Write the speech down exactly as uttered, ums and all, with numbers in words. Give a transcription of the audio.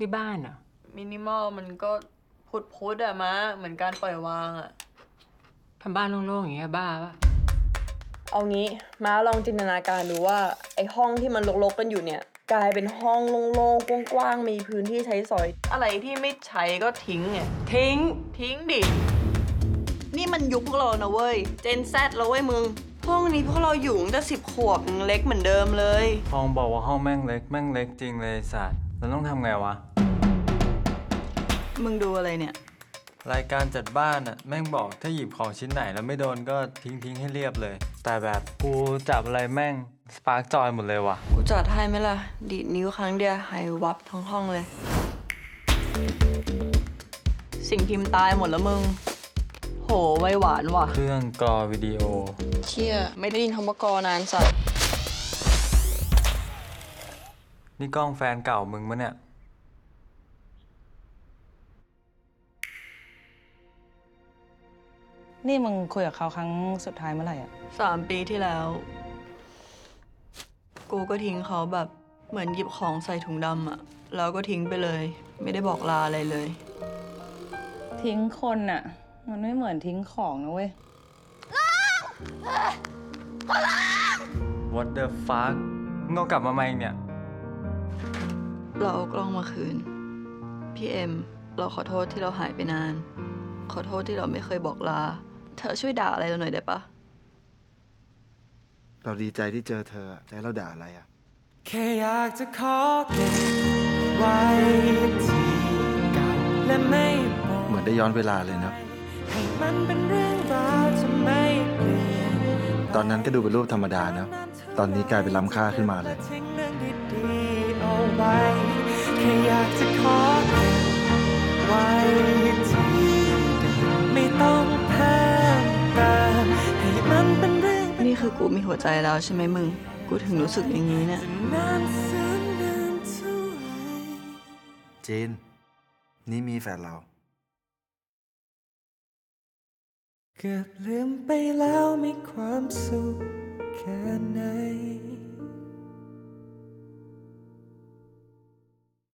ที่บ้านเหรอมินิมอลมันก็พุดๆอะมะเหมือนการปล่อยวางอะทำบ้านโล่งๆอย่างเงี้ยบ้าปะเอางี้ม้าลองจินตนาการดูว่าไอ้ห้องที่มันรกๆกันอยู่เนี่ยกลายเป็นห้องโล่งๆกว้างๆมีพื้นที่ใช้สอยอะไรที่ไม่ใช้ก็ทิ้งไงทิ้งทิ้งดินี่มันยุคพวกเรานะเว้ยเจนแซดเราเว้ยมึงห้องนี้พวกเราอยู่ตั้งแต่สิบขวบเล็กเหมือนเดิมเลยฟองบอกว่าห้องแม่งเล็กแม่งเล็กจริงเลยสัตว์เราต้องทำไงวะมึงดูอะไรเนี่ยรายการจัดบ้านอ่ะแม่งบอกถ้าหยิบของชิ้นไหนแล้วไม่โดนก็ทิ้งทิ้งให้เรียบเลยแต่แบบกูจับอะไรแม่งสปาร์กจอยหมดเลยว่ะกูจัดให้ไหมล่ะดีดนิ้วครั้งเดียวหายวับทั้งห้องเลยสิ่งพิมพ์ตายหมดแล้วมึงโหไวหวานว่ะเครื่องกรอวิดีโอเชี่ยไม่ได้ยินคำว่ากรอนานสัตว์นี่กล้องแฟนเก่ามึงมั้ยเนี่ยนี่มึงคุยกับเขาครั้งสุดท้ายเมื่อไหร่อ่ะสามปีที่แล้วกูก็ทิ้งเขาแบบเหมือนหยิบของใส่ถุงดำอ่ะแล้วก็ทิ้งไปเลยไม่ได้บอกลาอะไรเลยทิ้งคนอ่ะมันไม่เหมือนทิ้งของนะเว้ย What the fuck เงากลับมาใหม่เนี่ยเราเอากล้องมาคืนพี่เอ็มเราขอโทษที่เราหายไปนานขอโทษที่เราไม่เคยบอกลาเธอช่วยด่าอะไรเราหน่อยได้ปะเราดีใจที่เจอเธอแต่เราด่าอะไรอ่ะแค่อยากจะขอเก็บไว้ที่เก่าและไม่เหมือนได้ย้อนเวลาเลยนะมันเป็นเรื่องราวจะไม่เปลี่ยนตอนนั้นก็ดูเป็นรูปธรรมดานะตอนนี้กลายเป็นล้ำค่าขึ้นมาเลยแค่อยากจะขอเก็บไว้ที่ไม่ต้องเพิ่มเติมให้มันเป็นเรื่องนี่คือกูมีหัวใจแล้วใช่ไหมมึงกูถึงรู้สึกอย่างนี้เนี่ยจีนนี่มีแฟนเราเกือบลืมไปแล้วมีความสุขแค่ไหน